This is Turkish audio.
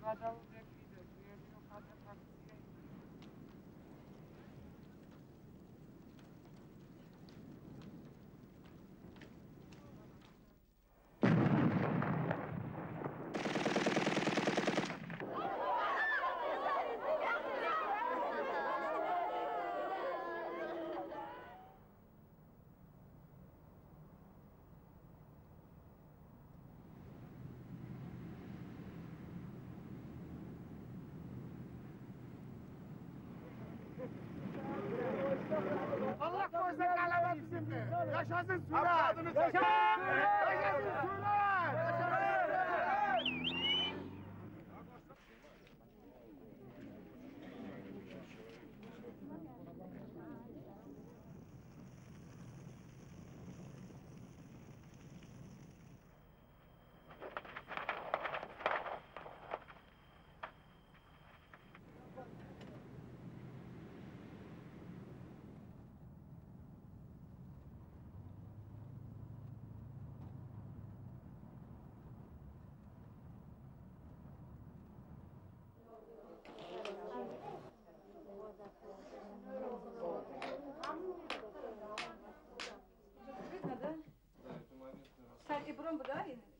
Yaşasın Sürer! Yaşasın Sürer! Yaşasın Sürer! Yaşasın Sürer! Sen İbrahim Buday'ın.